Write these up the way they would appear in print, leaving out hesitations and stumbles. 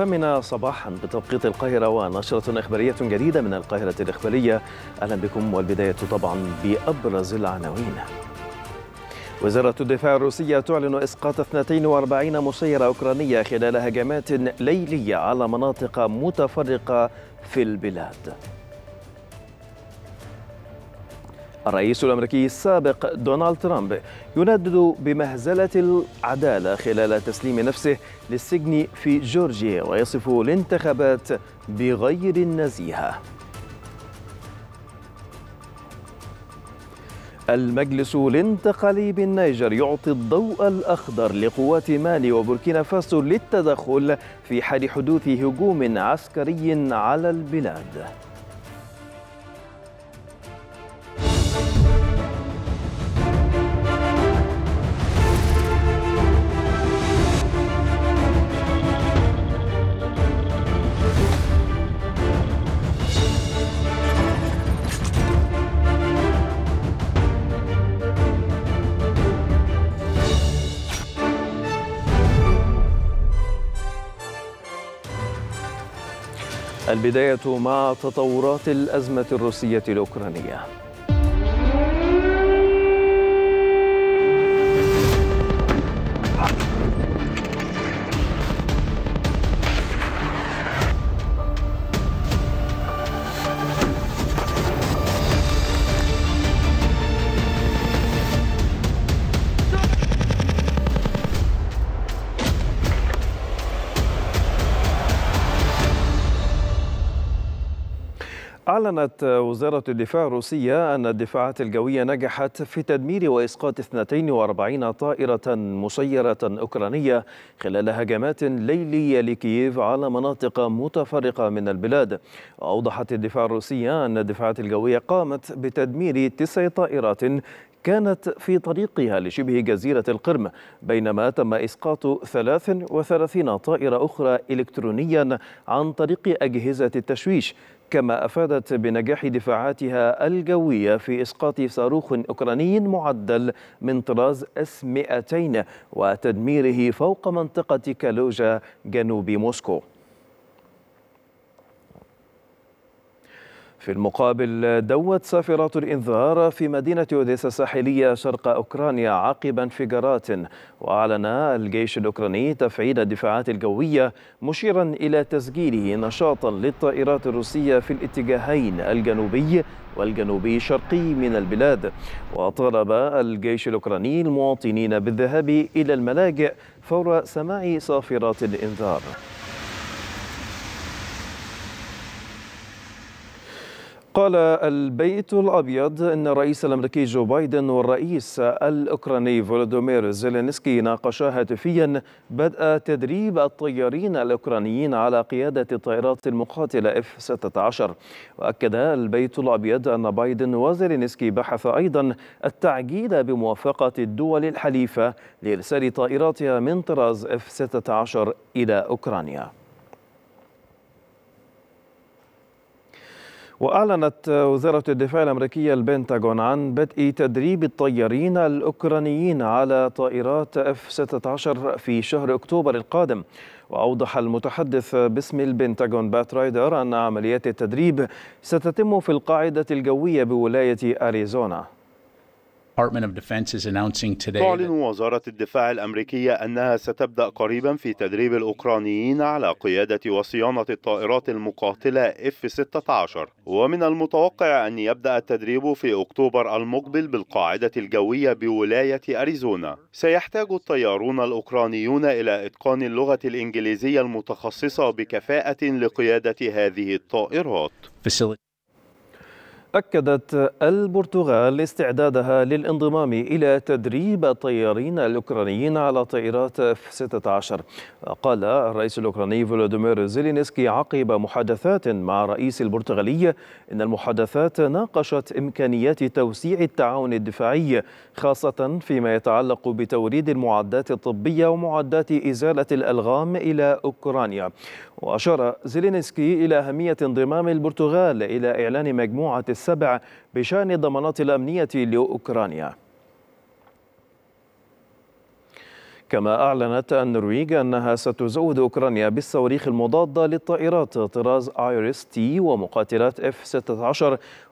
الثامنة صباحا بتوقيت القاهرة ونشرة إخبارية جديدة من القاهرة الإخبارية. أهلا بكم، والبداية طبعا بأبرز العناوين. وزارة الدفاع الروسية تعلن إسقاط 42 مسيرة أوكرانية خلال هجمات ليلية على مناطق متفرقة في البلاد. الرئيس الأمريكي السابق دونالد ترامب يندد بمهزلة العدالة خلال تسليم نفسه للسجن في جورجيا، ويصف الانتخابات بغير نزيهة. المجلس الانتقالي بالنيجر يعطي الضوء الأخضر لقوات مالي وبوركينا فاسو للتدخل في حال حدوث هجوم عسكري على البلاد. البداية مع تطورات الأزمة الروسية الأوكرانية. أعلنت وزارة الدفاع الروسية أن الدفاعات الجوية نجحت في تدمير وإسقاط 42 طائرة مسيرة أوكرانية خلال هجمات ليلية لكييف على مناطق متفرقة من البلاد. أوضحت الدفاع الروسية أن الدفاعات الجوية قامت بتدمير 9 طائرات كانت في طريقها لشبه جزيرة القرم، بينما تم إسقاط 33 طائرة أخرى إلكترونيا عن طريق أجهزة التشويش. كما أفادت بنجاح دفاعاتها الجوية في إسقاط صاروخ أوكراني معدل من طراز S-200 وتدميره فوق منطقة كالوجا جنوب موسكو. في المقابل، دوت صافرات الإنذار في مدينة أوديسا الساحلية شرق أوكرانيا عقب انفجارات، وأعلن الجيش الأوكراني تفعيل الدفاعات الجوية، مشيرا إلى تسجيله نشاطا للطائرات الروسية في الاتجاهين الجنوبي والجنوبي شرقي من البلاد. وطالب الجيش الأوكراني المواطنين بالذهاب إلى الملاجئ فور سماع صافرات الإنذار. قال البيت الأبيض أن الرئيس الأمريكي جو بايدن والرئيس الأوكراني فولدومير زيلينسكي ناقشا هاتفيا بدء تدريب الطيارين الأوكرانيين على قيادة الطائرات المقاتلة F-16. وأكد البيت الأبيض أن بايدن وزيلينسكي بحث أيضا التعجيل بموافقة الدول الحليفة لإرسال طائراتها من طراز F-16 إلى أوكرانيا. وأعلنت وزارة الدفاع الأمريكية البنتاغون عن بدء تدريب الطيارين الأوكرانيين على طائرات F-16 في شهر أكتوبر القادم. وأوضح المتحدث باسم البنتاغون بات رايدر أن عمليات التدريب ستتم في القاعدة الجوية بولاية أريزونا. تعلن وزارة الدفاع الأمريكية أنها ستبدأ قريبا في تدريب الأوكرانيين على قيادة وصيانة الطائرات المقاتلة F-16، ومن المتوقع أن يبدأ التدريب في أكتوبر المقبل بالقاعدة الجوية بولاية أريزونا. سيحتاج الطيارون الأوكرانيون إلى إتقان اللغة الإنجليزية المتخصصة بكفاءة لقيادة هذه الطائرات. أكدت البرتغال استعدادها للانضمام إلى تدريب الطيارين الأوكرانيين على طائرات F-16. قال الرئيس الأوكراني فولودومير زيلينسكي عقب محادثات مع الرئيس البرتغالي إن المحادثات ناقشت إمكانيات توسيع التعاون الدفاعي، خاصة فيما يتعلق بتوريد المعدات الطبية ومعدات إزالة الألغام إلى أوكرانيا. وأشار زيلينسكي إلى أهمية انضمام البرتغال إلى إعلان مجموعة السبع بشأن الضمانات الأمنية لأوكرانيا. كما أعلنت النرويج أنها ستزود أوكرانيا بالصواريخ المضادة للطائرات طراز آيريس تي ومقاتلات F-16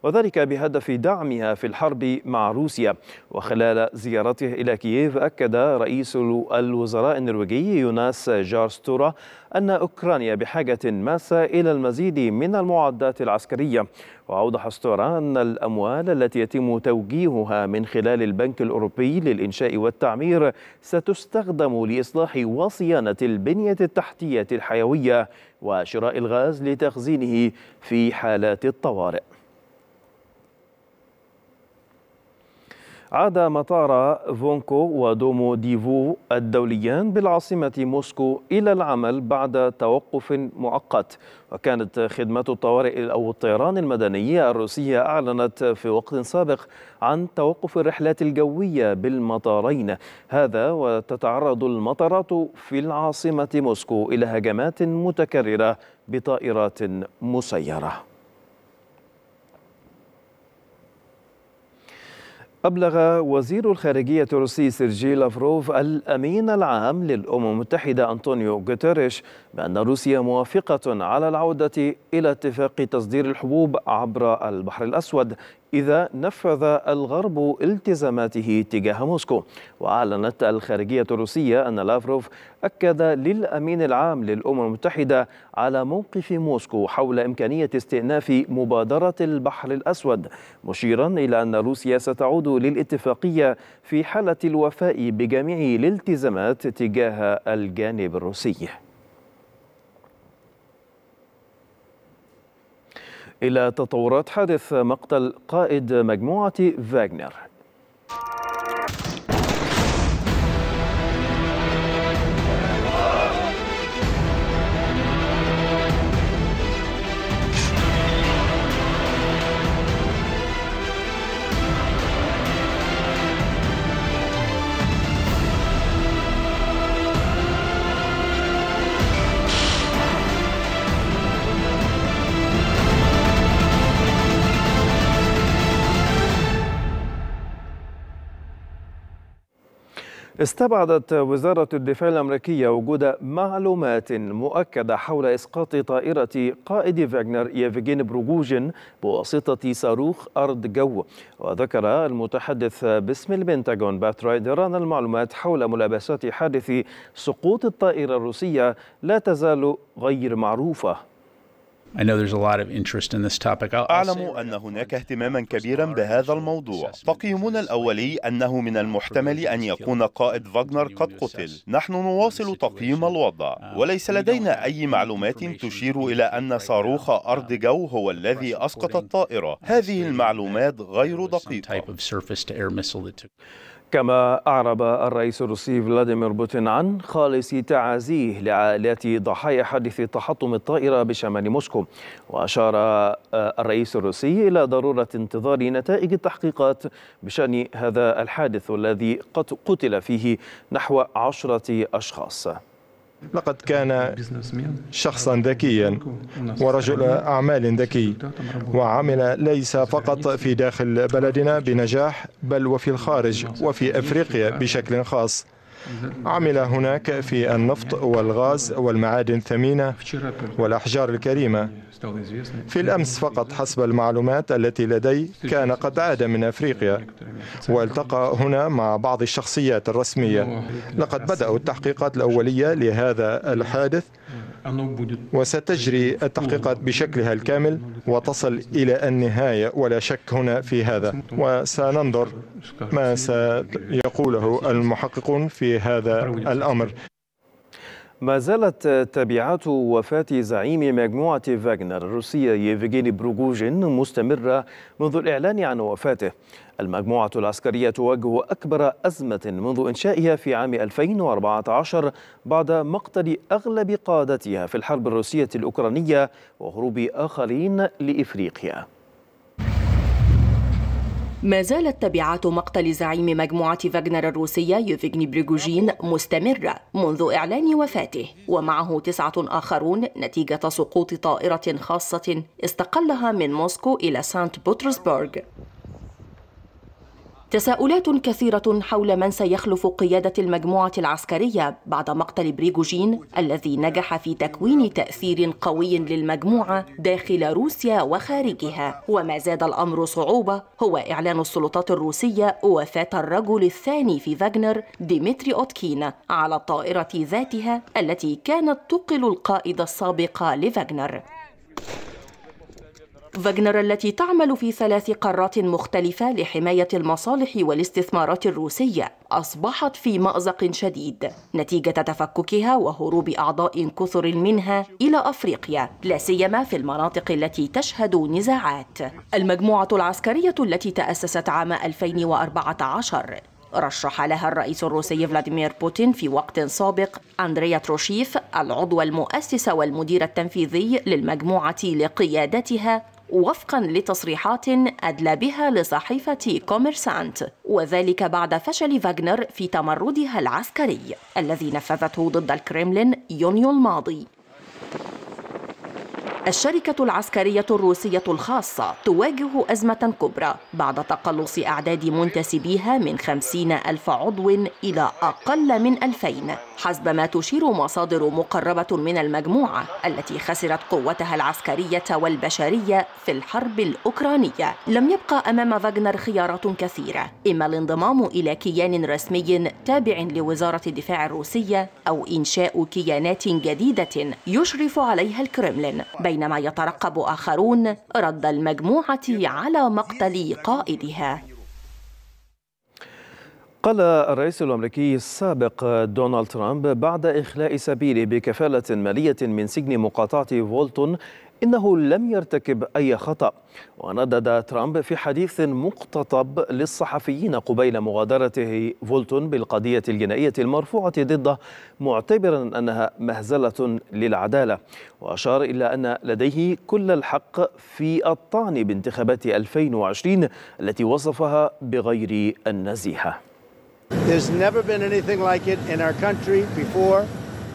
وذلك بهدف دعمها في الحرب مع روسيا. وخلال زيارته إلى كييف أكد رئيس الوزراء النرويجي يوناس جارستورا أن أوكرانيا بحاجة ماسة إلى المزيد من المعدات العسكرية. وأوضح ستورا أن الأموال التي يتم توجيهها من خلال البنك الأوروبي للإنشاء والتعمير ستستخدم لإصلاح وصيانة البنية التحتية الحيوية وشراء الغاز لتخزينه في حالات الطوارئ. عاد مطار فونكو ودومو ديفو الدوليان بالعاصمة موسكو إلى العمل بعد توقف مؤقت. وكانت خدمة الطوارئ أو الطيران المدني الروسية أعلنت في وقت سابق عن توقف الرحلات الجوية بالمطارين. هذا وتتعرض المطارات في العاصمة موسكو إلى هجمات متكررة بطائرات مسيرة. أبلغ وزير الخارجية الروسي سيرجي لافروف الأمين العام للأمم المتحدة أنطونيو غوتيريش بأن روسيا موافقة على العودة إلى اتفاق تصدير الحبوب عبر البحر الأسود إذا نفذ الغرب التزاماته تجاه موسكو. وأعلنت الخارجية الروسية أن لافروف أكد للأمين العام للأمم المتحدة على موقف موسكو حول إمكانية استئناف مبادرة البحر الأسود، مشيرا إلى أن روسيا ستعود للاتفاقية في حالة الوفاء بجميع الالتزامات تجاه الجانب الروسي. إلى تطورات حادث مقتل قائد مجموعة فاغنر. استبعدت وزارة الدفاع الأمريكية وجود معلومات مؤكدة حول إسقاط طائرة قائد فاغنر يفغيني بريغوجين بواسطة صاروخ أرض جو. وذكر المتحدث باسم البنتاغون بات رايدر أن المعلومات حول ملابسات حادث سقوط الطائرة الروسية لا تزال غير معروفة. أعلم أن هناك اهتماما كبيرا بهذا الموضوع. تقييمنا الأولي أنه من المحتمل أن يكون قائد فاغنر قد قتل. نحن نواصل تقييم الوضع وليس لدينا أي معلومات تشير إلى أن صاروخ أرض جو هو الذي أسقط الطائرة. هذه المعلومات غير دقيقة. كما أعرب الرئيس الروسي فلاديمير بوتين عن خالص تعازيه لعائلات ضحايا حادث تحطم الطائرة بشمال موسكو. وأشار الرئيس الروسي إلى ضرورة انتظار نتائج التحقيقات بشأن هذا الحادث الذي قد قتل فيه نحو 10 أشخاص. لقد كان شخصا ذكيا ورجل أعمال ذكي، وعمل ليس فقط في داخل بلدنا بنجاح بل وفي الخارج وفي أفريقيا بشكل خاص. عمل هناك في النفط والغاز والمعادن الثمينة والأحجار الكريمة. في الأمس فقط حسب المعلومات التي لدي كان قد عاد من أفريقيا والتقى هنا مع بعض الشخصيات الرسمية. لقد بدأوا التحقيقات الأولية لهذا الحادث وستجري التحقيقات بشكلها الكامل وتصل إلى النهاية ولا شك هنا في هذا، وسننظر ما سيقوله المحققون في هذا الأمر. ما زالت تبعات وفاة زعيم مجموعة فاغنر الروسية يفغيني بريغوجين مستمرة منذ الإعلان عن وفاته. المجموعة العسكرية تواجه أكبر أزمة منذ إنشائها في عام 2014 بعد مقتل أغلب قادتها في الحرب الروسية الأوكرانية وهروب آخرين لإفريقيا. ما زالت تبعات مقتل زعيم مجموعة فاغنر الروسية يفغيني بريغوجين مستمرة منذ إعلان وفاته، ومعه 9 آخرون نتيجة سقوط طائرة خاصة استقلها من موسكو إلى سانت بطرسبرغ. تساؤلات كثيرة حول من سيخلف قيادة المجموعة العسكرية بعد مقتل بريغوجين الذي نجح في تكوين تأثير قوي للمجموعة داخل روسيا وخارجها. وما زاد الأمر صعوبة هو إعلان السلطات الروسية وفاة الرجل الثاني في فاغنر ديمتري أوتكين على الطائرة ذاتها التي كانت تقل القائد السابق لفاغنر. فاغنر التي تعمل في 3 قارات مختلفة لحماية المصالح والاستثمارات الروسية أصبحت في مأزق شديد نتيجة تفككها وهروب أعضاء كثر منها إلى أفريقيا، لا سيما في المناطق التي تشهد نزاعات. المجموعة العسكرية التي تأسست عام 2014 رشح لها الرئيس الروسي فلاديمير بوتين في وقت سابق أندريا تروشيف العضو المؤسس والمدير التنفيذي للمجموعة لقيادتها، وفقاً لتصريحات أدلى بها لصحيفة كوميرسانت، وذلك بعد فشل فاغنر في تمردها العسكري الذي نفذته ضد الكرملين يونيو الماضي. الشركة العسكرية الروسية الخاصة تواجه أزمة كبرى بعد تقلص أعداد منتسبيها من 50,000 عضو إلى أقل من 2000 حسب ما تشير مصادر مقربة من المجموعة التي خسرت قوتها العسكرية والبشرية في الحرب الأوكرانية. لم يبقى أمام فاغنر خيارات كثيرة، إما الانضمام إلى كيان رسمي تابع لوزارة الدفاع الروسية أو إنشاء كيانات جديدة يشرف عليها الكرملين، بينما يترقب آخرون رد المجموعة على مقتل قائدها. قال الرئيس الأمريكي السابق دونالد ترامب بعد إخلاء سبيله بكفالة مالية من سجن مقاطعة فولتون إنه لم يرتكب أي خطأ. وندد ترامب في حديث مقتطب للصحفيين قبيل مغادرته فولتون بالقضية الجنائية المرفوعة ضده، معتبرا أنها مهزلة للعدالة، وأشار إلى أن لديه كل الحق في الطعن بانتخابات 2020 التي وصفها بغير النزيهة.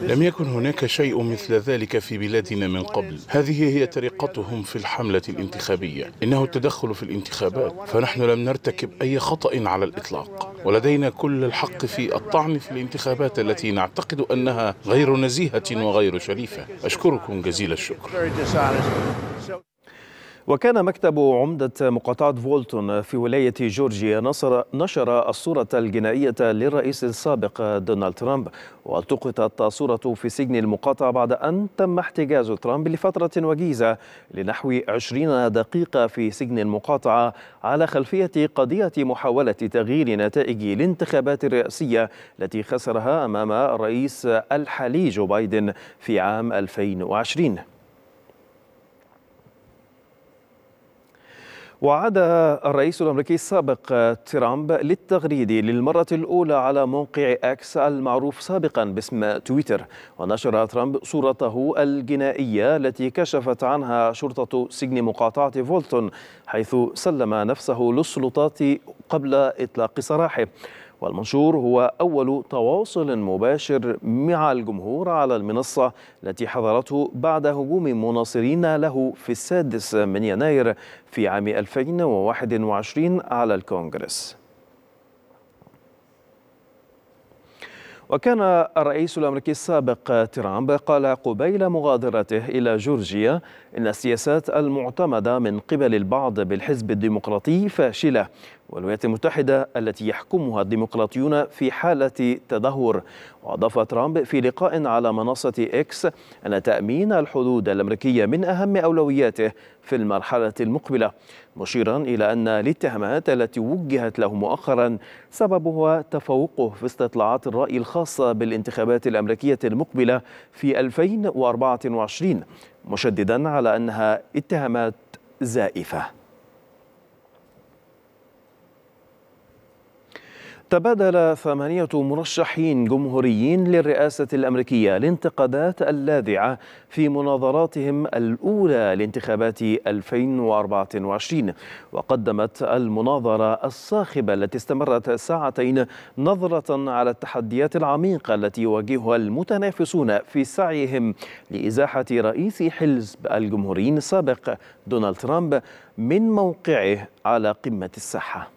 لم يكن هناك شيء مثل ذلك في بلادنا من قبل. هذه هي طريقتهم في الحملة الانتخابية، إنه التدخل في الانتخابات، فنحن لم نرتكب أي خطأ على الإطلاق، ولدينا كل الحق في الطعن في الانتخابات التي نعتقد أنها غير نزيهة وغير شريفة. أشكركم جزيل الشكر. وكان مكتب عمدة مقاطعة فولتون في ولاية جورجيا نشر الصورة الجنائية للرئيس السابق دونالد ترامب، والتقطت صورته في سجن المقاطعة بعد أن تم احتجاز ترامب لفترة وجيزة لنحو 20 دقيقة في سجن المقاطعة على خلفية قضية محاولة تغيير نتائج الانتخابات الرئاسية التي خسرها أمام الرئيس الحالي جو بايدن في عام 2020. وعاد الرئيس الأمريكي السابق ترامب للتغريد للمرة الأولى على موقع أكس المعروف سابقا باسم تويتر، ونشر ترامب صورته الجنائية التي كشفت عنها شرطة سجن مقاطعة فولتون، حيث سلم نفسه للسلطات قبل إطلاق سراحه. والمنشور هو أول تواصل مباشر مع الجمهور على المنصة التي حضرته بعد هجوم مناصرين له في 6 يناير في عام 2021 على الكونغرس. وكان الرئيس الأمريكي السابق ترامب قال قبيل مغادرته إلى جورجيا إن السياسات المعتمدة من قبل البعض بالحزب الديمقراطي فاشلة، والولايات المتحدة التي يحكمها الديمقراطيون في حالة تدهور. وأضاف ترامب في لقاء على منصة إكس أن تأمين الحدود الأمريكية من أهم أولوياته في المرحلة المقبلة، مشيرا إلى أن الاتهامات التي وجهت له مؤخرا سببها تفوقه في استطلاعات الرأي الخاصة بالانتخابات الأمريكية المقبلة في 2024، مشددا على أنها اتهامات زائفة. تبادل 8 مرشحين جمهوريين للرئاسة الأمريكية الانتقادات اللاذعة في مناظراتهم الأولى لانتخابات 2024، وقدمت المناظرة الصاخبة التي استمرت 2 ساعات نظرة على التحديات العميقة التي يواجهها المتنافسون في سعيهم لإزاحة رئيس حزب الجمهوريين السابق دونالد ترامب من موقعه على قمة الساحة.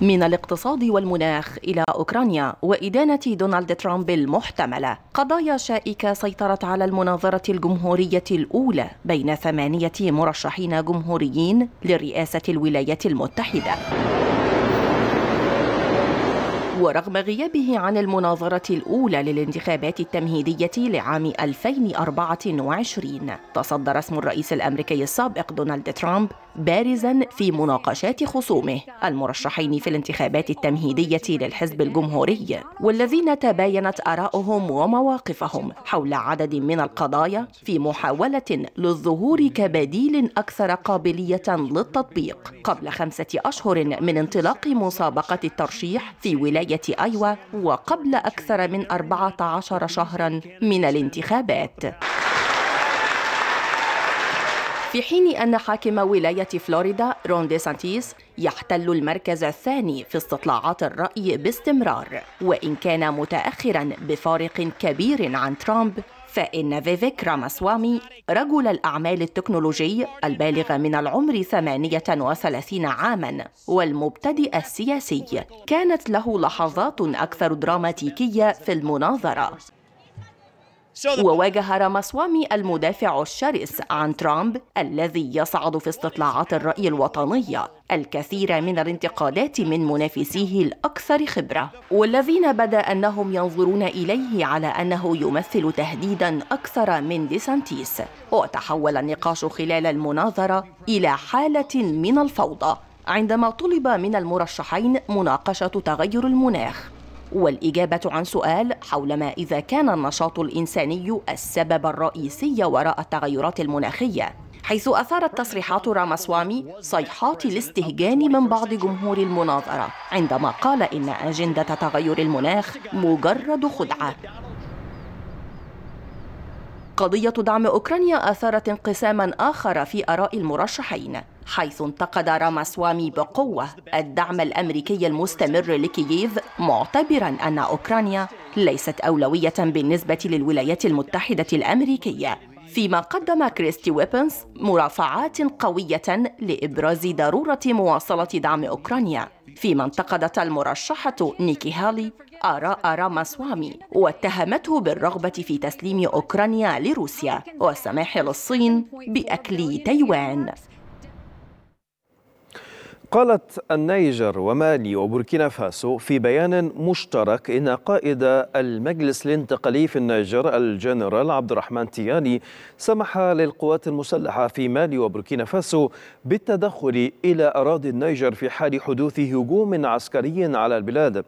من الاقتصاد والمناخ إلى أوكرانيا وإدانة دونالد ترامب المحتملة، قضايا شائكة سيطرت على المناظرة الجمهورية الأولى بين 8 مرشحين جمهوريين لرئاسة الولايات المتحدة. ورغم غيابه عن المناظرة الأولى للانتخابات التمهيدية لعام 2024، تصدر اسم الرئيس الأمريكي السابق دونالد ترامب بارزاً في مناقشات خصومه المرشحين في الانتخابات التمهيدية للحزب الجمهوري، والذين تباينت آراؤهم ومواقفهم حول عدد من القضايا في محاولة للظهور كبديل أكثر قابلية للتطبيق قبل 5 أشهر من انطلاق مسابقة الترشيح في ولاية أيوا، وقبل أكثر من 14 شهراً من الانتخابات. في حين أن حاكم ولاية فلوريدا رون ديسانتيس يحتل المركز الثاني في استطلاعات الرأي باستمرار، وإن كان متأخراً بفارق كبير عن ترامب، فإن فيفيك راماسوامي رجل الأعمال التكنولوجي البالغ من العمر 38 عاماً والمبتدئ السياسي، كانت له لحظات أكثر دراماتيكية في المناظرة. وواجه راماسوامي المدافع الشرس عن ترامب الذي يصعد في استطلاعات الرأي الوطنية الكثير من الانتقادات من منافسيه الأكثر خبرة، والذين بدا أنهم ينظرون إليه على أنه يمثل تهديداً أكثر من ديسانتيس. وتحول النقاش خلال المناظرة إلى حالة من الفوضى عندما طلب من المرشحين مناقشة تغير المناخ والإجابة عن سؤال حول ما إذا كان النشاط الإنساني السبب الرئيسي وراء التغيرات المناخية، حيث أثارت تصريحات راماسوامي صيحات الاستهجان من بعض جمهور المناظرة عندما قال إن أجندة تغير المناخ مجرد خدعة. قضية دعم أوكرانيا أثارت انقساماً آخر في آراء المرشحين، حيث انتقد راماسوامي بقوة الدعم الأمريكي المستمر لكييف، معتبراً أن أوكرانيا ليست أولوية بالنسبة للولايات المتحدة الأمريكية، فيما قدم كريستي ويبنز مرافعات قوية لإبراز ضرورة مواصلة دعم أوكرانيا، فيما انتقدت المرشحة نيكي هالي آراء راماسوامي واتهمته بالرغبة في تسليم أوكرانيا لروسيا والسماح للصين بأكل تايوان. قالت النيجر ومالي وبوركينا فاسو في بيان مشترك إن قائد المجلس الانتقالي في النيجر الجنرال عبد الرحمن تياني سمح للقوات المسلحة في مالي وبوركينا فاسو بالتدخل إلى أراضي النيجر في حال حدوث هجوم عسكري على البلاد.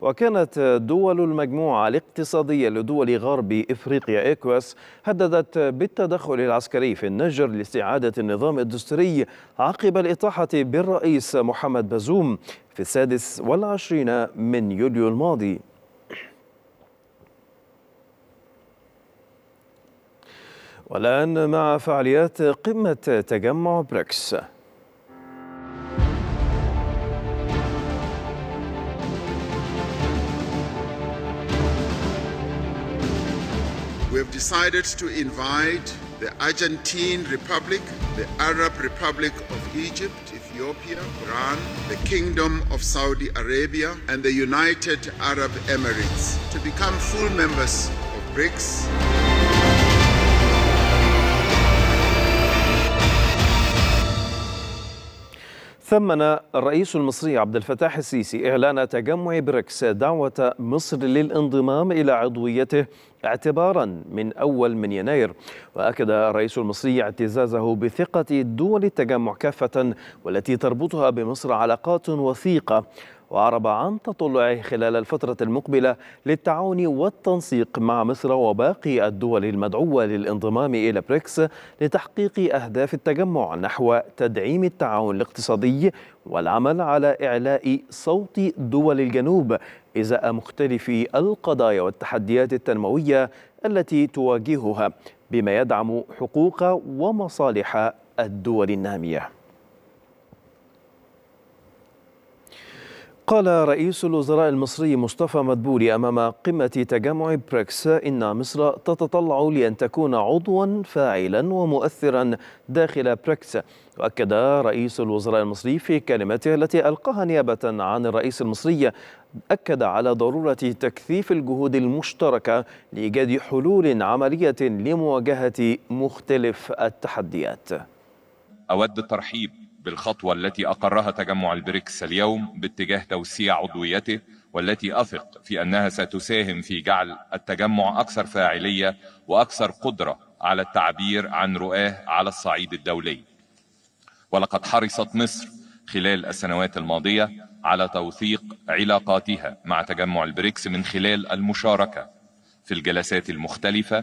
وكانت دول المجموعة الاقتصادية لدول غرب إفريقيا إيكواس هددت بالتدخل العسكري في النيجر لاستعادة النظام الدستوري عقب الإطاحة بالرئيس محمد بازوم في 26 من يوليو الماضي. والآن مع فعاليات قمة تجمع بريكس. We have decided to invite the Argentine Republic, the Arab Republic of Egypt, Ethiopia, Iran, the Kingdom of Saudi Arabia, and the United Arab Emirates to become full members of BRICS. ثمن الرئيس المصري عبد الفتاح السيسي إعلان تجمع بريكس دعوة مصر للانضمام إلى عضويته اعتبارا من 1 يناير، وأكد الرئيس المصري اعتزازه بثقة دول التجمع كافة والتي تربطها بمصر علاقات وثيقة، وعرب عن تطلعه خلال الفترة المقبلة للتعاون والتنسيق مع مصر وباقي الدول المدعوة للانضمام إلى بريكس لتحقيق أهداف التجمع نحو تدعيم التعاون الاقتصادي والعمل على إعلاء صوت دول الجنوب إزاء مختلف القضايا والتحديات التنموية التي تواجهها، بما يدعم حقوق ومصالح الدول النامية. قال رئيس الوزراء المصري مصطفى مدبولي أمام قمة تجمع بريكس إن مصر تتطلع لأن تكون عضوا فاعلا ومؤثرا داخل بريكس. وأكد رئيس الوزراء المصري في كلمته التي ألقاها نيابة عن الرئيس المصري أكد على ضرورة تكثيف الجهود المشتركة لإيجاد حلول عملية لمواجهة مختلف التحديات. أود الترحيب بالخطوة التي أقرها تجمع البريكس اليوم باتجاه توسيع عضويته، والتي أثق في أنها ستساهم في جعل التجمع أكثر فاعلية وأكثر قدرة على التعبير عن رؤاه على الصعيد الدولي. ولقد حرصت مصر خلال السنوات الماضية على توثيق علاقاتها مع تجمع البريكس من خلال المشاركة في الجلسات المختلفة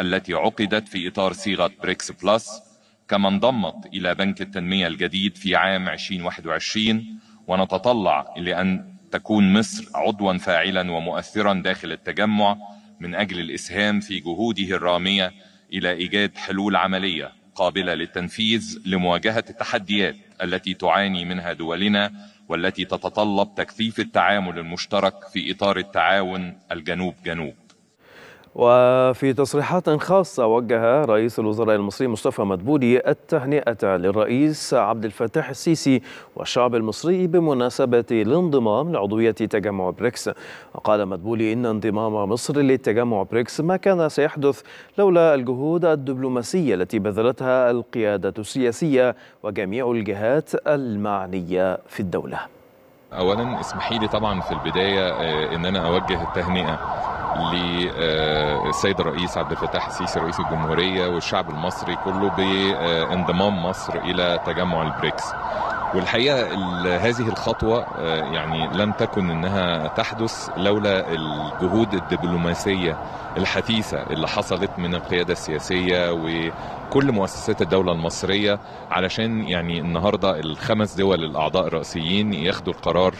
التي عقدت في إطار صيغة بريكس بلس، كما انضمت إلى بنك التنمية الجديد في عام 2021. ونتطلع لأن تكون مصر عضوا فاعلا ومؤثرا داخل التجمع من أجل الإسهام في جهوده الرامية إلى إيجاد حلول عملية قابلة للتنفيذ لمواجهة التحديات التي تعاني منها دولنا، والتي تتطلب تكثيف التعامل المشترك في إطار التعاون الجنوب جنوب. وفي تصريحات خاصة وجه رئيس الوزراء المصري مصطفى مدبولي التهنئة للرئيس عبد الفتاح السيسي والشعب المصري بمناسبة الانضمام لعضوية تجمع بريكس. وقال مدبولي إن انضمام مصر لتجمع بريكس ما كان سيحدث لولا الجهود الدبلوماسية التي بذلتها القيادة السياسية وجميع الجهات المعنية في الدولة. أولا اسمحي لي طبعا في البداية إن أنا أوجه التهنئة للسيد الرئيس عبد الفتاح السيسي رئيس الجمهورية والشعب المصري كله بانضمام مصر إلى تجمع البريكس. والحقيقة هذه الخطوة يعني لم تكن إنها تحدث لولا الجهود الدبلوماسية الحثيثة اللي حصلت من القيادة السياسية وكل مؤسسات الدولة المصرية، علشان يعني النهاردة الخمس دول الأعضاء الرئيسيين ياخدوا القرار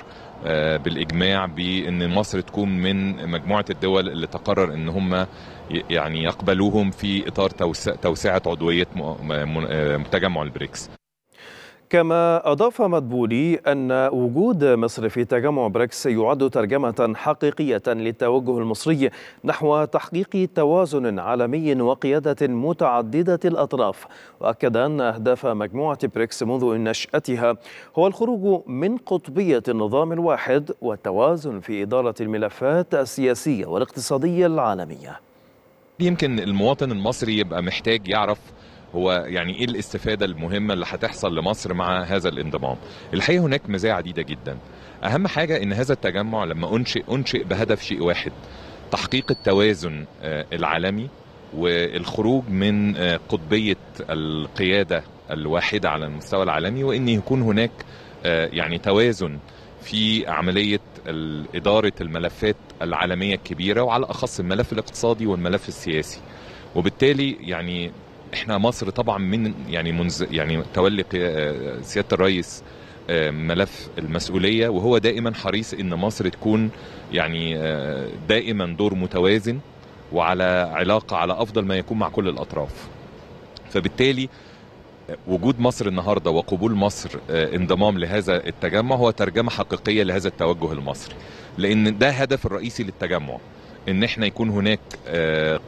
بالإجماع بأن مصر تكون من مجموعة الدول اللي تقرر أن هم يعني يقبلوهم في إطار توسعة عضوية تجمع البريكس. كما أضاف مدبولي أن وجود مصر في تجمع بريكس يعد ترجمة حقيقية للتوجه المصري نحو تحقيق توازن عالمي وقيادة متعددة الأطراف. وأكد أن أهداف مجموعة بريكس منذ نشأتها هو الخروج من قطبية النظام الواحد والتوازن في إدارة الملفات السياسية والاقتصادية العالمية. يمكن المواطن المصري يبقى محتاج يعرف هو يعني ايه الاستفادة المهمة اللي هتحصل لمصر مع هذا الانضمام. الحقيقة هناك مزايا عديدة جدا، اهم حاجة ان هذا التجمع لما انشئ بهدف شيء واحد، تحقيق التوازن العالمي والخروج من قطبية القيادة الواحدة على المستوى العالمي، وان يكون هناك يعني توازن في عملية إدارة الملفات العالمية الكبيرة، وعلى الاخص الملف الاقتصادي والملف السياسي. وبالتالي يعني احنا مصر طبعا من يعني تولي سيادة الرئيس ملف المسؤولية، وهو دائما حريص ان مصر تكون يعني دائما دور متوازن وعلى علاقة على افضل ما يكون مع كل الاطراف. فبالتالي وجود مصر النهاردة وقبول مصر انضمام لهذا التجمع هو ترجمة حقيقية لهذا التوجه المصري، لان ده هدف الرئيسي للتجمع، ان احنا يكون هناك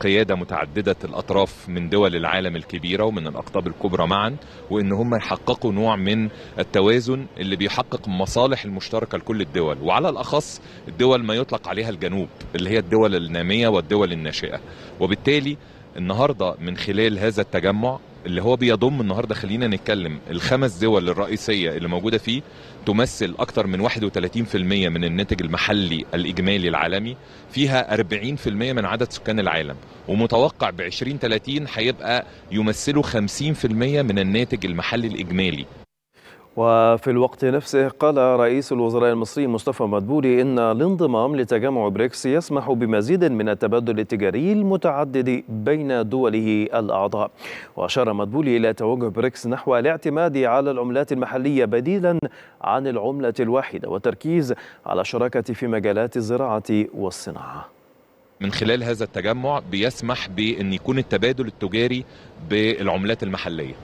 قيادة متعددة الاطراف من دول العالم الكبيرة ومن الاقطاب الكبرى معا، وان هم يحققوا نوع من التوازن اللي بيحقق المصالح المشتركة لكل الدول، وعلى الاخص الدول ما يطلق عليها الجنوب اللي هي الدول النامية والدول الناشئة. وبالتالي النهاردة من خلال هذا التجمع اللي هو بيضم النهاردة خلينا نتكلم الخمس دول الرئيسية اللي موجودة فيه تمثل أكتر من 31% من الناتج المحلي الإجمالي العالمي، فيها 40% من عدد سكان العالم، ومتوقع ب 2030 هيبقى يمثلوا 50% من الناتج المحلي الإجمالي. وفي الوقت نفسه قال رئيس الوزراء المصري مصطفى مدبولي إن الانضمام لتجمع بريكس يسمح بمزيد من التبادل التجاري المتعدد بين دوله الأعضاء. وأشار مدبولي إلى توجه بريكس نحو الاعتماد على العملات المحلية بديلا عن العملة الواحدة والتركيز على الشراكة في مجالات الزراعة والصناعة. من خلال هذا التجمع بيسمح بأن يكون التبادل التجاري بالعملات المحلية،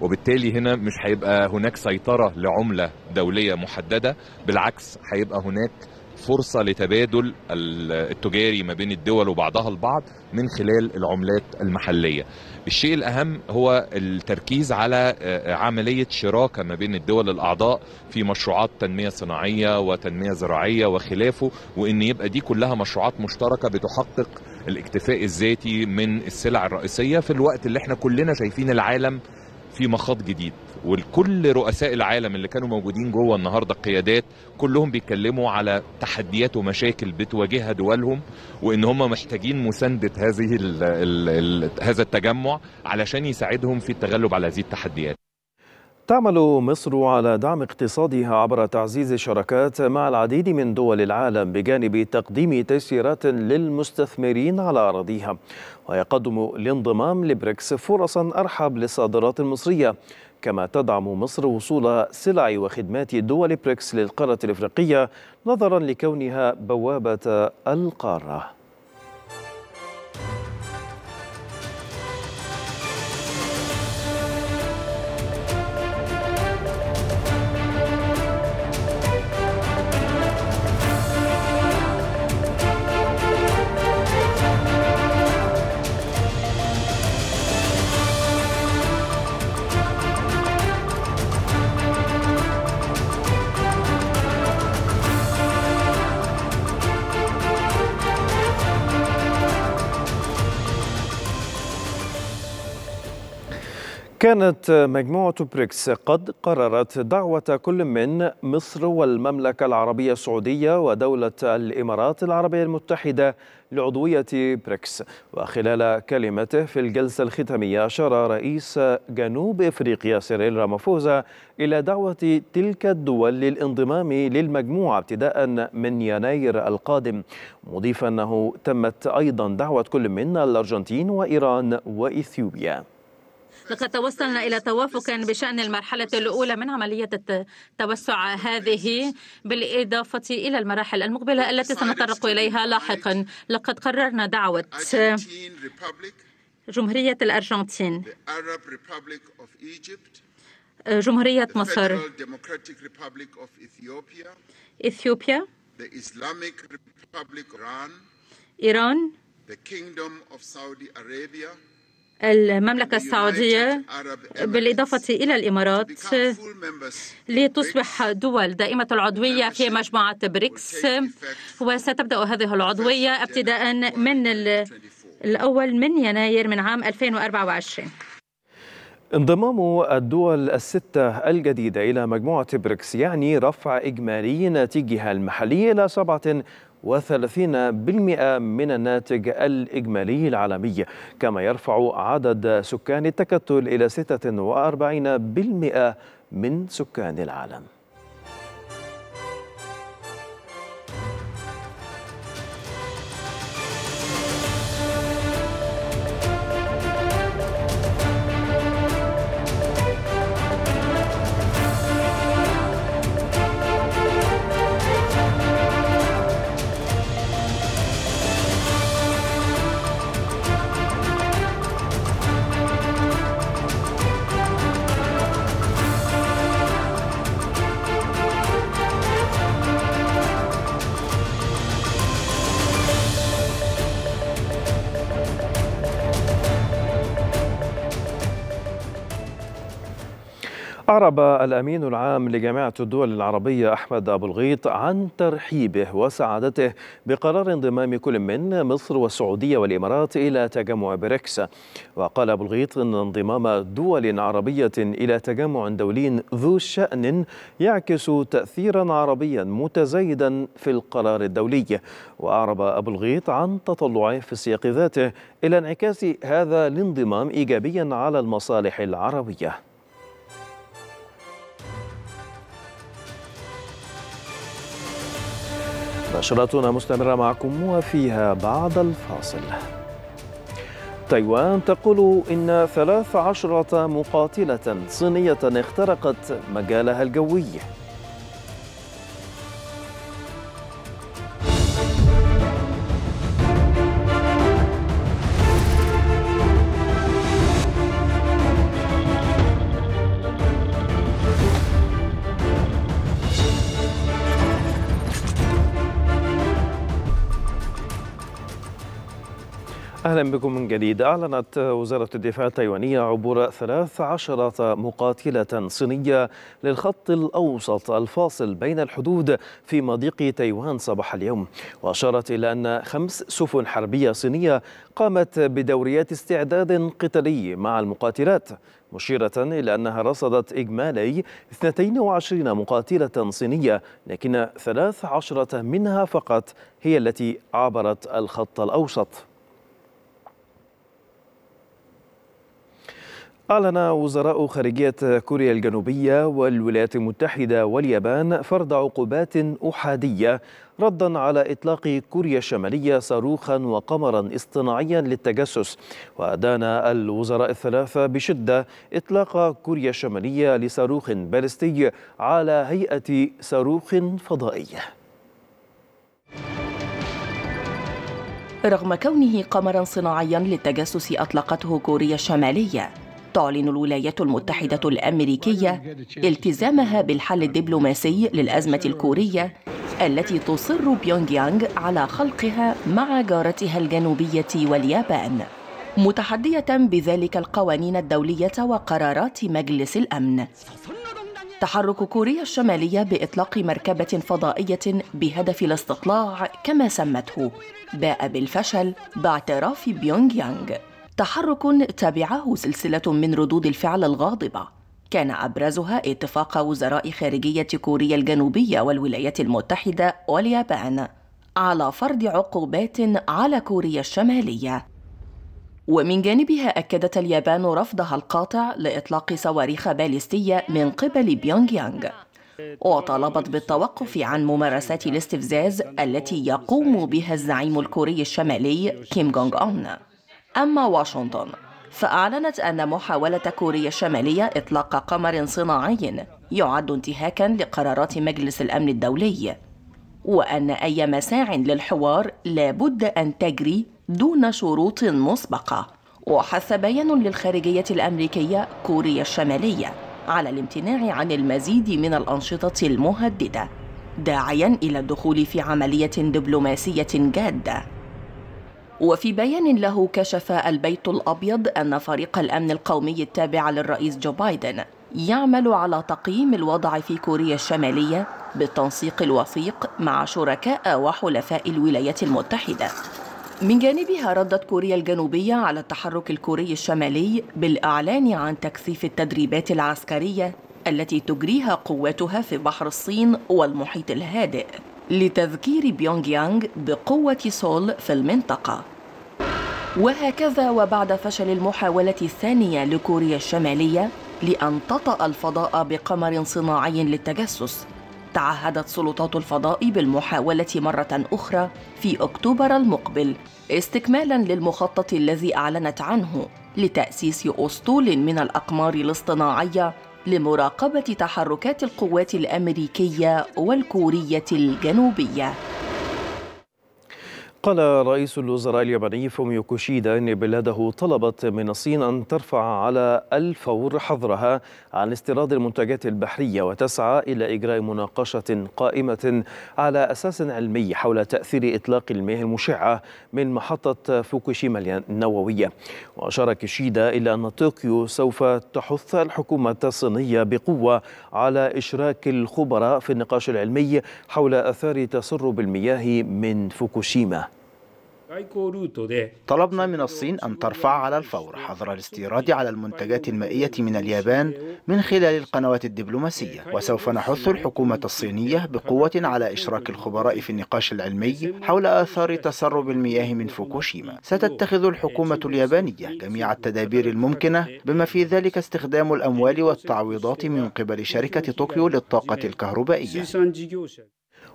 وبالتالي هنا مش هيبقى هناك سيطرة لعملة دولية محددة، بالعكس هيبقى هناك فرصة لتبادل التجاري ما بين الدول وبعضها البعض من خلال العملات المحلية. الشيء الأهم هو التركيز على عملية شراكة ما بين الدول الأعضاء في مشروعات تنمية صناعية وتنمية زراعية وخلافه، وإن يبقى دي كلها مشروعات مشتركة بتحقق الاكتفاء الذاتي من السلع الرئيسية في الوقت اللي احنا كلنا شايفين العالم في مخاض جديد. والكل رؤساء العالم اللي كانوا موجودين جوه النهارده القيادات كلهم بيتكلموا على تحديات ومشاكل بتواجهها دولهم، وان هم محتاجين مساندة هذه هذا التجمع علشان يساعدهم في التغلب على هذه التحديات. تعمل مصر على دعم اقتصادها عبر تعزيز الشراكات مع العديد من دول العالم بجانب تقديم تيسيرات للمستثمرين على أراضيها، ويقدم الانضمام لبريكس فرصا أرحب للصادرات المصرية. كما تدعم مصر وصول سلع وخدمات دول بريكس للقارة الإفريقية نظرا لكونها بوابة القارة. كانت مجموعة بريكس قد قررت دعوة كل من مصر والمملكة العربية السعودية ودولة الإمارات العربية المتحدة لعضوية بريكس. وخلال كلمته في الجلسة الختامية أشار رئيس جنوب إفريقيا سيريل رامافوزا إلى دعوة تلك الدول للانضمام للمجموعة ابتداء من يناير القادم، مضيفا أنه تمت أيضا دعوة كل من الأرجنتين وإيران وإثيوبيا. لقد توصلنا إلى توافق بشأن المرحلة الأولى من عملية التوسع هذه، بالإضافة إلى المراحل المقبلة التي سنتطرق إليها لاحقا. لقد قررنا دعوة جمهورية الأرجنتين، جمهورية مصر، إثيوبيا، إيران، المملكة السعودية، بالإضافة إلى الإمارات، لتصبح دول دائمة العضوية في مجموعة بريكس. وستبدأ هذه العضوية ابتداء من الأول من يناير من عام 2024. انضمام الدول الستة الجديدة إلى مجموعة بريكس يعني رفع إجمالي ناتجها المحلي إلى 37% من الناتج الإجمالي العالمي، كما يرفع عدد سكان التكتل إلى 46% من سكان العالم. أعرب الأمين العام لجامعة الدول العربية أحمد أبو الغيط عن ترحيبه وسعادته بقرار انضمام كل من مصر والسعودية والإمارات إلى تجمع بريكس. وقال أبو الغيط إن انضمام دول عربية إلى تجمع دولي ذو شأن يعكس تأثيرا عربيا متزايدا في القرار الدولي. وأعرب أبو الغيط عن تطلعه في سياق ذاته إلى انعكاس هذا الانضمام إيجابيا على المصالح العربية. نشرتنا مستمرة معكم وفيها بعد الفاصل. تايوان تقول إن 13 مقاتلة صينية اخترقت مجالها الجوي. أهلا بكم من جديد. أعلنت وزارة الدفاع التايوانية عبور 13 مقاتلة صينية للخط الأوسط الفاصل بين الحدود في مضيق تايوان صباح اليوم، وأشارت إلى أن 5 سفن حربية صينية قامت بدوريات استعداد قتالي مع المقاتلات، مشيرة إلى أنها رصدت إجمالي 22 مقاتلة صينية، لكن 13 منها فقط هي التي عبرت الخط الأوسط. أعلن وزراء خارجية كوريا الجنوبية والولايات المتحدة واليابان فرض عقوبات أحادية ردا على إطلاق كوريا الشمالية صاروخا وقمرا اصطناعيا للتجسس، وأدان الوزراء 3 بشدة إطلاق كوريا الشمالية لصاروخ باليستي على هيئة صاروخ فضائي. رغم كونه قمرا صناعيا للتجسس أطلقته كوريا الشمالية، تعلن الولايات المتحدة الأمريكية التزامها بالحل الدبلوماسي للأزمة الكورية التي تصر بيونغ يانغ على خلقها مع جارتها الجنوبية واليابان، متحدية بذلك القوانين الدولية وقرارات مجلس الأمن. تحرك كوريا الشمالية بإطلاق مركبة فضائية بهدف الاستطلاع كما سمته باء بالفشل باعتراف بيونغ يانغ، تحرك تبعه سلسلة من ردود الفعل الغاضبة كان أبرزها اتفاق وزراء خارجية كوريا الجنوبية والولايات المتحدة واليابان على فرض عقوبات على كوريا الشمالية. ومن جانبها أكدت اليابان رفضها القاطع لإطلاق صواريخ باليستية من قبل بيونغ يانغ، وطالبت بالتوقف عن ممارسات الاستفزاز التي يقوم بها الزعيم الكوري الشمالي كيم جونغ أون. أما واشنطن فأعلنت أن محاولة كوريا الشمالية إطلاق قمر صناعي يعد انتهاكاً لقرارات مجلس الأمن الدولي، وأن أي مساع للحوار لابد أن تجري دون شروط مسبقة. وحث بيان للخارجية الأمريكية كوريا الشمالية على الامتناع عن المزيد من الأنشطة المهددة، داعياً إلى الدخول في عملية دبلوماسية جادة. وفي بيان له، كشف البيت الأبيض أن فريق الأمن القومي التابع للرئيس جو بايدن يعمل على تقييم الوضع في كوريا الشمالية بالتنسيق الوثيق مع شركاء وحلفاء الولايات المتحدة. من جانبها ردت كوريا الجنوبية على التحرك الكوري الشمالي بالإعلان عن تكثيف التدريبات العسكرية التي تجريها قواتها في بحر الصين والمحيط الهادئ لتذكير بيونغ يانغ بقوة سول في المنطقة. وهكذا، وبعد فشل المحاولة الثانية لكوريا الشمالية لأن تطأ الفضاء بقمر صناعي للتجسس، تعهدت سلطات الفضاء بالمحاولة مرة أخرى في أكتوبر المقبل استكمالاً للمخطط الذي أعلنت عنه لتأسيس أسطول من الأقمار الاصطناعية لمراقبة تحركات القوات الأمريكية والكورية الجنوبية. قال رئيس الوزراء الياباني فوميو كوشيدا أن بلاده طلبت من الصين أن ترفع على الفور حظرها عن استيراد المنتجات البحرية، وتسعى إلى إجراء مناقشة قائمة على أساس علمي حول تأثير إطلاق المياه المشعة من محطة فوكوشيما النووية. وأشار كوشيدا إلى أن طوكيو سوف تحث الحكومة الصينية بقوة على إشراك الخبراء في النقاش العلمي حول آثار تسرب المياه من فوكوشيما. طلبنا من الصين أن ترفع على الفور حظر الاستيراد على المنتجات المائية من اليابان من خلال القنوات الدبلوماسية، وسوف نحث الحكومة الصينية بقوة على إشراك الخبراء في النقاش العلمي حول آثار تسرب المياه من فوكوشيما. ستتخذ الحكومة اليابانية جميع التدابير الممكنة بما في ذلك استخدام الأموال والتعويضات من قبل شركة طوكيو للطاقة الكهربائية.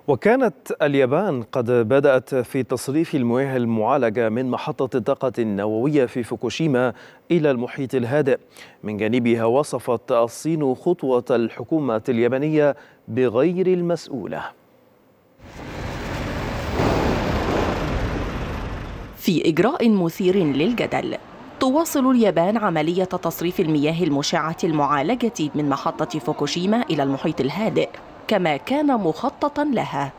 وكانت اليابان قد بدأت في تصريف المياه المعالجة من محطة الطاقة النووية في فوكوشيما إلى المحيط الهادئ. من جانبها وصفت الصين خطوة الحكومة اليابانية بغير المسؤولة. في إجراء مثير للجدل، تواصل اليابان عملية تصريف المياه المشعة المعالجة من محطة فوكوشيما إلى المحيط الهادئ كما كان مخططاً لها.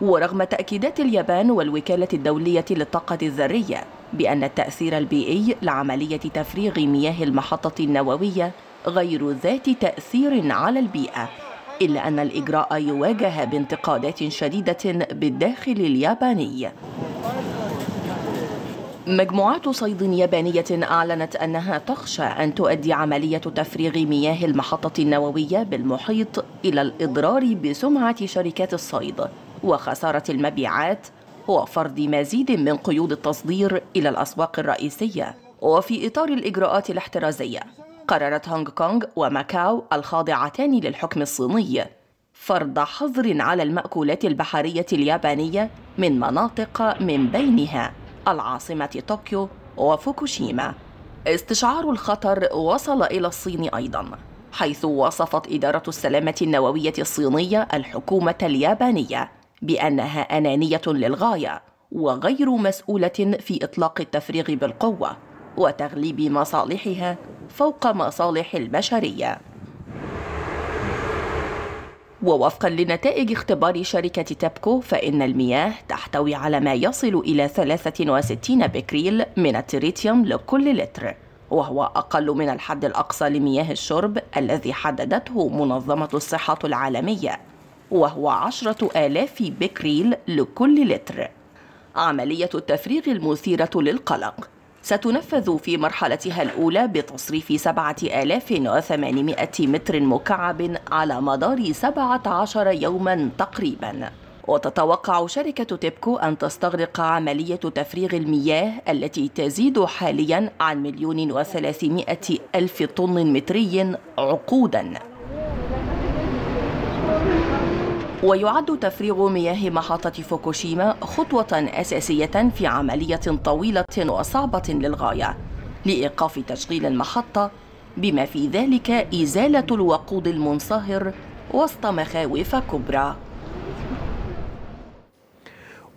ورغم تأكيدات اليابان والوكالة الدولية للطاقة الذرية بأن التأثير البيئي لعملية تفريغ مياه المحطة النووية غير ذات تأثير على البيئة، إلا أن الإجراء يواجه بانتقادات شديدة بالداخل الياباني. مجموعات صيد يابانية أعلنت أنها تخشى أن تؤدي عملية تفريغ مياه المحطة النووية بالمحيط إلى الإضرار بسمعة شركات الصيد وخسارة المبيعات وفرض مزيد من قيود التصدير إلى الأسواق الرئيسية. وفي إطار الإجراءات الاحترازية، قررت هونغ كونغ وماكاو الخاضعتان للحكم الصيني فرض حظر على المأكولات البحرية اليابانية من مناطق من بينها العاصمة طوكيو وفوكوشيما. استشعار الخطر وصل إلى الصين أيضاً، حيث وصفت إدارة السلامة النووية الصينية الحكومة اليابانية بأنها أنانية للغاية وغير مسؤولة في إطلاق التفريغ بالقوة وتغليب مصالحها فوق مصالح البشرية. ووفقا لنتائج اختبار شركة تابكو، فإن المياه تحتوي على ما يصل إلى 63 بكريل من التريتيوم لكل لتر، وهو أقل من الحد الأقصى لمياه الشرب الذي حددته منظمة الصحة العالمية، وهو 10,000 بكريل لكل لتر. عملية التفريغ المثيرة للقلق ستنفذ في مرحلتها الأولى بتصريف 7,800 متر مكعب على مدار 17 يوماً تقريباً. وتتوقع شركة تيبكو أن تستغرق عملية تفريغ المياه التي تزيد حالياً عن 1,300,000 طن متري عقوداً. ويعد تفريغ مياه محطة فوكوشيما خطوة أساسية في عملية طويلة وصعبة للغاية لإيقاف تشغيل المحطة، بما في ذلك إزالة الوقود المنصهر وسط مخاوف كبرى.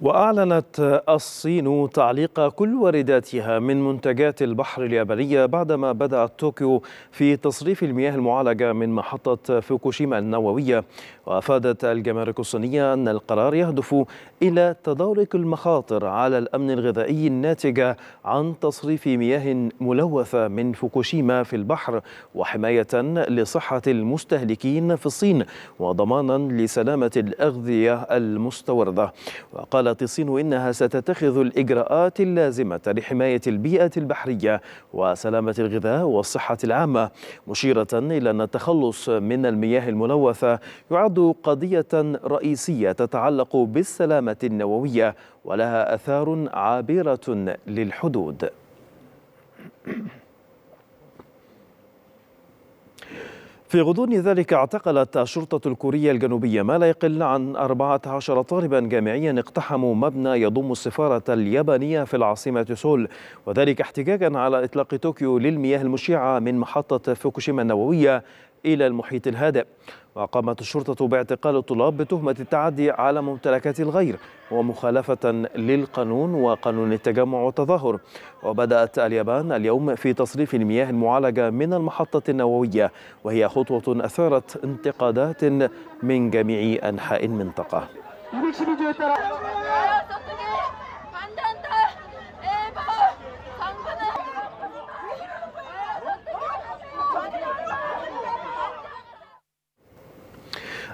وأعلنت الصين تعليق كل وارداتها من منتجات البحر اليابانية بعدما بدأت طوكيو في تصريف المياه المعالجة من محطة فوكوشيما النووية. وأفادت الجمارك الصينية أن القرار يهدف إلى تدارك المخاطر على الأمن الغذائي الناتجة عن تصريف مياه ملوثة من فوكوشيما في البحر، وحماية لصحة المستهلكين في الصين وضمانا لسلامة الأغذية المستوردة. وقال الصين إنها ستتخذ الإجراءات اللازمة لحماية البيئة البحرية وسلامة الغذاء والصحة العامة، مشيرة إلى أن التخلص من المياه الملوثة يعد قضية رئيسية تتعلق بالسلامة النووية ولها آثار عابرة للحدود. في غضون ذلك اعتقلت الشرطة الكورية الجنوبية ما لا يقل عن 14 طالبا جامعيا اقتحموا مبنى يضم السفارة اليابانية في العاصمة سول، وذلك احتجاجا على إطلاق طوكيو للمياه المشعة من محطة فوكوشيما النووية إلى المحيط الهادئ. وقامت الشرطة باعتقال الطلاب بتهمة التعدي على ممتلكات الغير ومخالفة للقانون وقانون التجمع والتظاهر. وبدأت اليابان اليوم في تصريف المياه المعالجة من المحطة النووية، وهي خطوة أثارت انتقادات من جميع أنحاء المنطقة.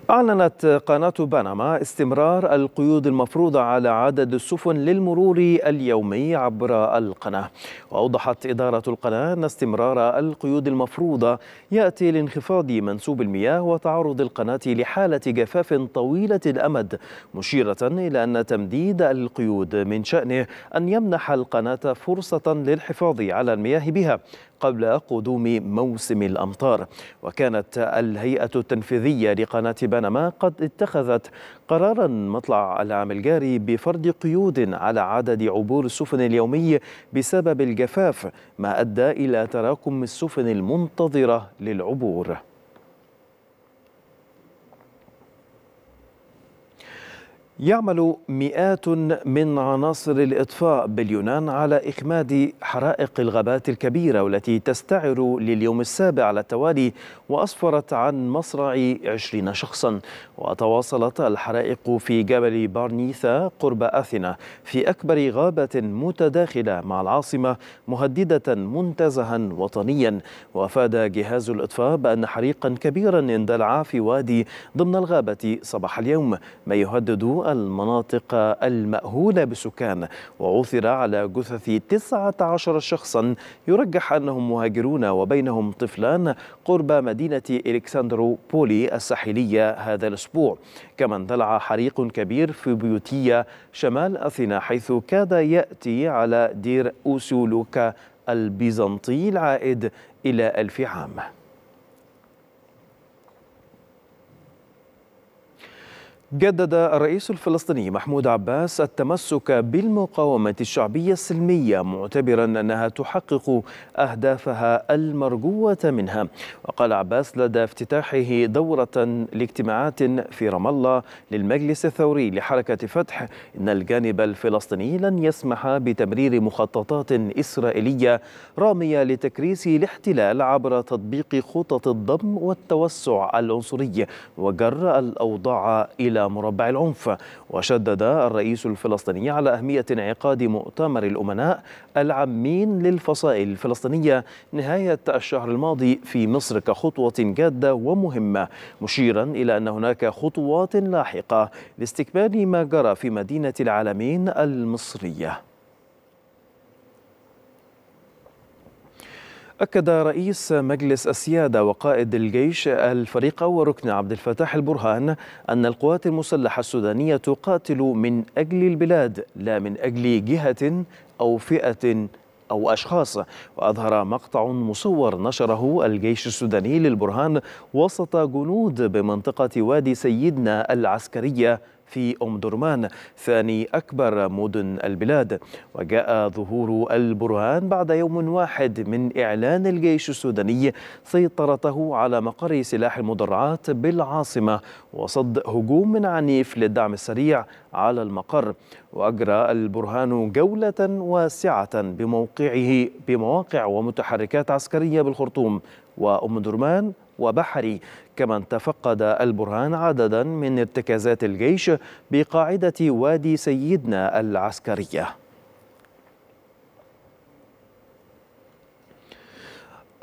أعلنت قناة بنما استمرار القيود المفروضة على عدد السفن للمرور اليومي عبر القناة. وأوضحت إدارة القناة أن استمرار القيود المفروضة يأتي لانخفاض منسوب المياه وتعرض القناة لحالة جفاف طويلة الأمد، مشيرة إلى أن تمديد القيود من شأنه أن يمنح القناة فرصة للحفاظ على المياه بها قبل قدوم موسم الأمطار. وكانت الهيئة التنفيذية لقناة بنما قد اتخذت قرارا مطلع العام الجاري بفرض قيود على عدد عبور السفن اليومي بسبب الجفاف، ما أدى إلى تراكم السفن المنتظرة للعبور. يعمل مئات من عناصر الإطفاء باليونان على إخماد حرائق الغابات الكبيرة والتي تستعر لليوم السابع على التوالي وأسفرت عن مصرع 20 شخصا. وتواصلت الحرائق في جبل بارنيثا قرب أثينا في أكبر غابة متداخلة مع العاصمة مهددة منتزها وطنيا. وأفاد جهاز الإطفاء بأن حريقا كبيرا اندلع في وادي ضمن الغابة صباح اليوم ما يهدد المناطق المأهولة بسكان، وعثر على جثث 19 شخصا يرجح أنهم مهاجرون وبينهم طفلان قرب مدينة إلكسندرو بولي الساحلية هذا الأسبوع. كما اندلع حريق كبير في بيوتية شمال أثينا حيث كاد يأتي على دير أوسولوكا البيزنطي العائد إلى 1000 عام. جدد الرئيس الفلسطيني محمود عباس التمسك بالمقاومة الشعبية السلمية معتبرا أنها تحقق أهدافها المرجوة منها. وقال عباس لدى افتتاحه دورة لاجتماعات في رام الله للمجلس الثوري لحركة فتح إن الجانب الفلسطيني لن يسمح بتمرير مخططات إسرائيلية رامية لتكريس الاحتلال عبر تطبيق خطط الضم والتوسع العنصري وجر الأوضاع إلى مربع العنف. وشدد الرئيس الفلسطيني على أهمية انعقاد مؤتمر الأمناء العامين للفصائل الفلسطينية نهاية الشهر الماضي في مصر كخطوة جادة ومهمة، مشيرا إلى أن هناك خطوات لاحقة لاستكمال ما جرى في مدينة العالمين المصرية. أكد رئيس مجلس السيادة وقائد الجيش الفريق أول ركن عبد الفتاح البرهان أن القوات المسلحة السودانية تقاتل من أجل البلاد لا من أجل جهة أو فئة أو أشخاص. وأظهر مقطع مصور نشره الجيش السوداني للبرهان وسط جنود بمنطقة وادي سيدنا العسكرية في أم درمان ثاني أكبر مدن البلاد. وجاء ظهور البرهان بعد يوم واحد من إعلان الجيش السوداني سيطرته على مقر سلاح المدرعات بالعاصمة وصد هجوم عنيف للدعم السريع على المقر. وأجرى البرهان جولة واسعة بمواقع ومتحركات عسكرية بالخرطوم وأم درمان وبحري. كما تفقد البرهان عددا من ارتكازات الجيش بقاعدة وادي سيدنا العسكرية.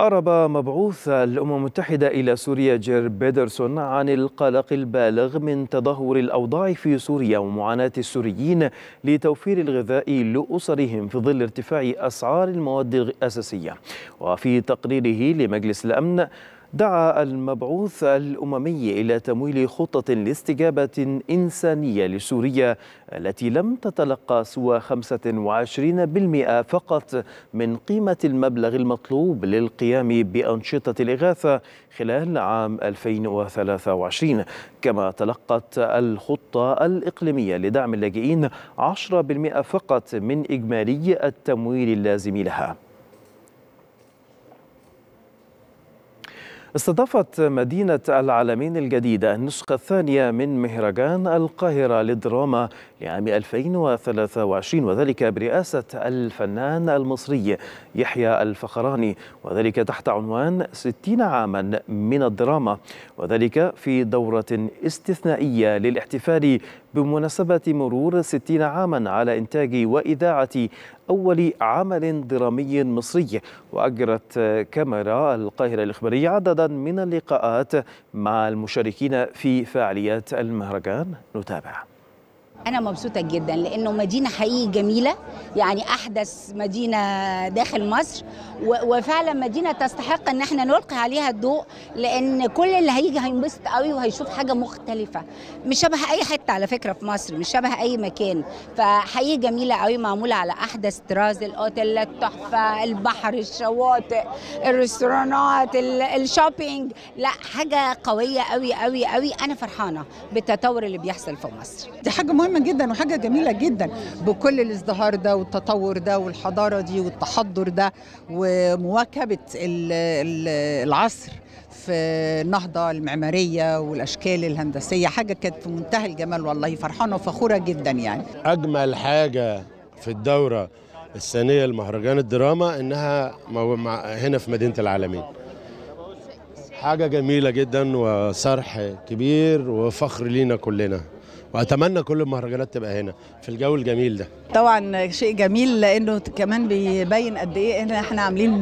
أعرب مبعوث الأمم المتحدة إلى سوريا جير بيدرسون عن القلق البالغ من تدهور الأوضاع في سوريا ومعاناة السوريين لتوفير الغذاء لأسرهم في ظل ارتفاع أسعار المواد الأساسية. وفي تقريره لمجلس الأمن دعا المبعوث الأممي إلى تمويل خطة لاستجابة إنسانية لسوريا التي لم تتلقى سوى 25% فقط من قيمة المبلغ المطلوب للقيام بأنشطة الإغاثة خلال عام 2023. كما تلقت الخطة الإقليمية لدعم اللاجئين 10% فقط من إجمالي التمويل اللازم لها. استضافت مدينة العالمين الجديدة النسخة الثانية من مهرجان القاهرة للدراما لعام 2023 وذلك برئاسة الفنان المصري يحيى الفخراني وذلك تحت عنوان 60 عاما من الدراما وذلك في دورة استثنائية للاحتفال بمناسبة مرور 60 عاما على إنتاج وإذاعة أول عمل درامي مصري. وأجرت كاميرا القاهرة الإخبارية عددا من اللقاءات مع المشاركين في فعاليات المهرجان. نتابع. أنا مبسوطة جدا لأنه مدينة حقيقي جميلة، يعني أحدث مدينة داخل مصر وفعلا مدينة تستحق أن احنا نلقي عليها الضوء، لأن كل اللي هيجي هينبسط قوي وهيشوف حاجة مختلفة مش شبه أي حتة على فكرة في مصر، مش شبه أي مكان. فحقيقي جميلة قوي، معمولة على أحدث طراز، الأوتيلات تحفة، البحر، الشواطئ، الريستورانات، الشوبينج، لا حاجة قوية قوي قوي قوي. أنا فرحانة بالتطور اللي بيحصل في مصر، دي حاجة مهمة مهمه جدا وحاجه جميله جدا بكل الازدهار ده والتطور ده والحضاره دي والتحضر ده ومواكبه العصر في النهضة المعمارية والأشكال الهندسية. حاجة كانت في منتهى الجمال والله، فرحانة وفخورة جدا. يعني أجمل حاجة في الدورة السنية المهرجان الدراما إنها هنا في مدينة العالمين، حاجة جميلة جدا وصرح كبير وفخر لينا كلنا، وأتمنى كل المهرجانات تبقى هنا في الجو الجميل ده. طبعا شيء جميل لأنه كمان بيبين قد إيه إن إحنا عاملين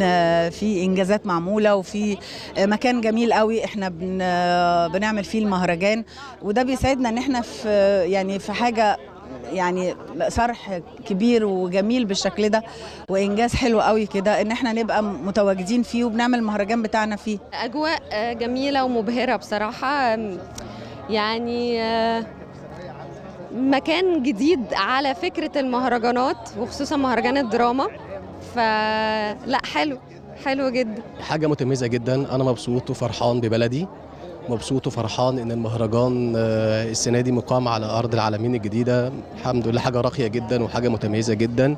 في إنجازات معمولة وفي مكان جميل قوي إحنا بنعمل فيه المهرجان، وده بيساعدنا إن إحنا في يعني في حاجة يعني صرح كبير وجميل بالشكل ده وإنجاز حلو قوي كده إن إحنا نبقى متواجدين فيه وبنعمل المهرجان بتاعنا فيه. أجواء جميلة ومبهرة بصراحة، يعني مكان جديد على فكرة المهرجانات وخصوصا مهرجان الدراما، فلا حلو حلو جدا، حاجة متميزة جدا. أنا مبسوط وفرحان ببلدي، مبسوط وفرحان إن المهرجان السنة دي مقام على أرض العالمين الجديدة، الحمد لله حاجة راقية جدا وحاجة متميزة جدا،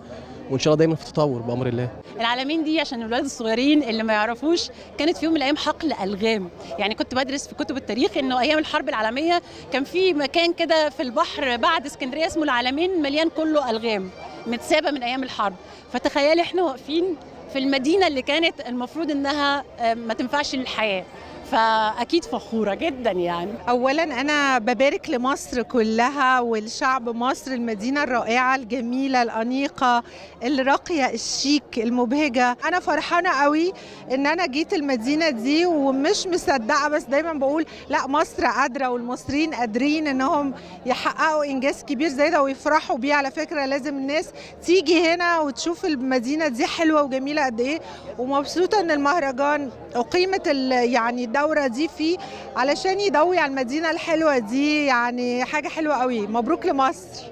وان شاء الله دايما في تطور بامر الله. العالمين دي عشان الولاد الصغيرين اللي ما يعرفوش كانت في يوم من الايام حقل الغام، يعني كنت بدرس في كتب التاريخ انه ايام الحرب العالميه كان في مكان كده في البحر بعد اسكندريه اسمه العالمين مليان كله الغام متسابه من ايام الحرب، فتخيلي احنا واقفين في المدينه اللي كانت المفروض انها ما تنفعش للحياه، فأكيد فخورة جدا. يعني أولا أنا ببارك لمصر كلها والشعب مصر، المدينة الرائعة الجميلة الأنيقة الراقية الشيك المبهجة. أنا فرحانة قوي إن أنا جيت المدينة دي ومش مصدقة، بس دايما بقول لا مصر قادرة والمصريين قادرين إنهم يحققوا إنجاز كبير زي ده ويفرحوا بيه. على فكرة لازم الناس تيجي هنا وتشوف المدينة دي حلوة وجميلة قد إيه، ومبسوطة إن المهرجان أقيمت يعني الدورة دي فيه علشان يضوي على المدينة الحلوة دي، يعني حاجة حلوة قوي. مبروك لمصر.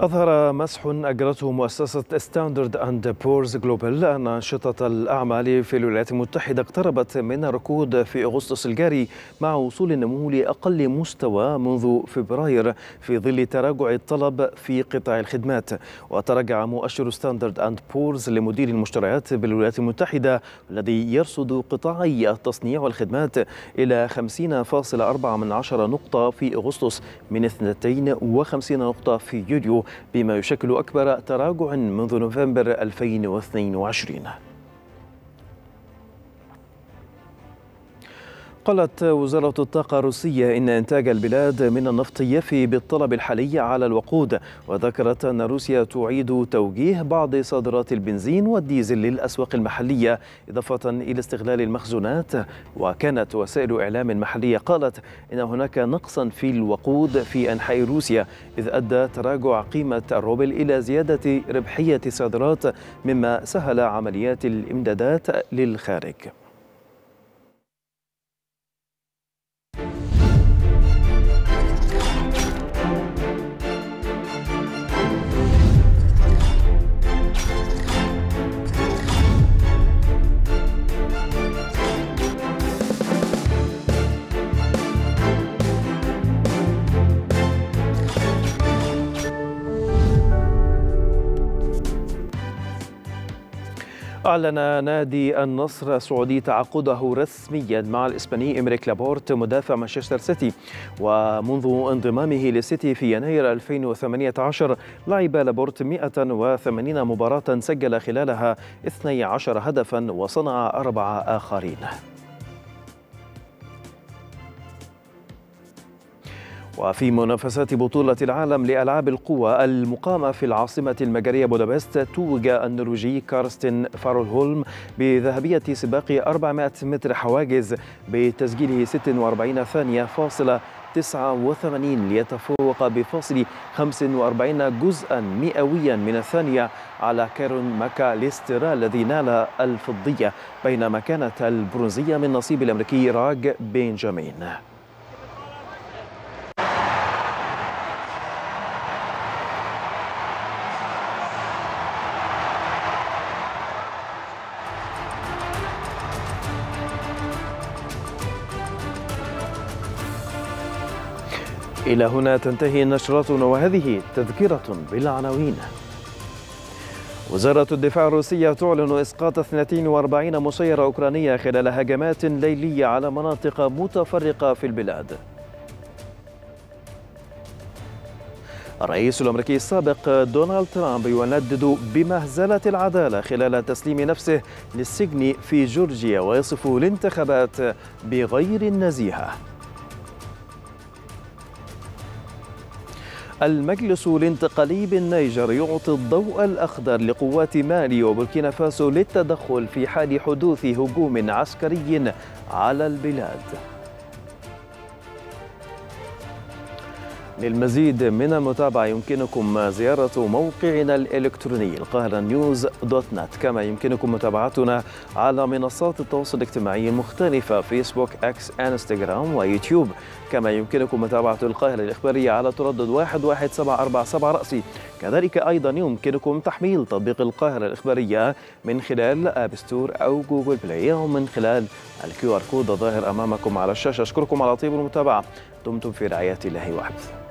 أظهر مسح أجرته مؤسسة ستاندرد أند بورز جلوبال أن أنشطة الأعمال في الولايات المتحدة اقتربت من الركود في أغسطس الجاري مع وصول النمو لأقل مستوى منذ فبراير في ظل تراجع الطلب في قطاع الخدمات. وتراجع مؤشر ستاندرد أند بورز لمدير المشتريات بالولايات المتحدة الذي يرصد قطاعي التصنيع والخدمات إلى 50.4 نقطة في أغسطس من 52 نقطة في يوليو، بما يشكل أكبر تراجع منذ نوفمبر 2022. قالت وزارة الطاقة الروسية إن إنتاج البلاد من النفط يفي بالطلب الحالي على الوقود، وذكرت أن روسيا تعيد توجيه بعض صادرات البنزين والديزل للأسواق المحلية إضافة إلى استغلال المخزونات. وكانت وسائل إعلام محلية قالت إن هناك نقصا في الوقود في أنحاء روسيا، إذ أدى تراجع قيمة الروبل إلى زيادة ربحية الصادرات مما سهل عمليات الإمدادات للخارج. أعلن نادي النصر السعودي تعاقده رسميا مع الإسباني أميريك لابورت مدافع مانشستر سيتي، ومنذ انضمامه للسيتي في يناير 2018 لعب لابورت 180 مباراة سجل خلالها 12 هدفا وصنع 4 آخرين. وفي منافسات بطولة العالم لألعاب القوى المقامة في العاصمة المجرية بودابست، توج النرويجي كارستن فارلهولم بذهبية سباق 400 متر حواجز بتسجيله 46.2 89 ليتفوق بفاصل 45 جزءا مئويا من الثانية على كيرون ماكاليستر الذي نال الفضية، بينما كانت البرونزية من نصيب الأمريكي راج بنجامين. إلى هنا تنتهي نشرتنا، وهذه تذكرة بالعناوين. وزارة الدفاع الروسية تعلن إسقاط 42 مسيرة أوكرانية خلال هجمات ليلية على مناطق متفرقة في البلاد. الرئيس الأمريكي السابق دونالد ترامب يندد بمهزلة العدالة خلال تسليم نفسه للسجن في جورجيا، ويصف الانتخابات بغير نزيهة. المجلس الانتقالي بالنيجر يعطي الضوء الأخضر لقوات مالي وبوركينا فاسو للتدخل في حال حدوث هجوم عسكري على البلاد. للمزيد من المتابعة يمكنكم زيارة موقعنا الإلكتروني القاهرة نيوز.net، كما يمكنكم متابعتنا على منصات التواصل الاجتماعي المختلفة فيسبوك، اكس، انستغرام ويوتيوب. كما يمكنكم متابعة القاهرة الإخبارية على تردد 11747 رأسي. كذلك أيضا يمكنكم تحميل تطبيق القاهرة الإخبارية من خلال آب ستور أو جوجل بلاي، أو من خلال الكيو آر كود الظاهر أمامكم على الشاشة. أشكركم على طيب المتابعة. دمتم في رعاية الله وحفظه.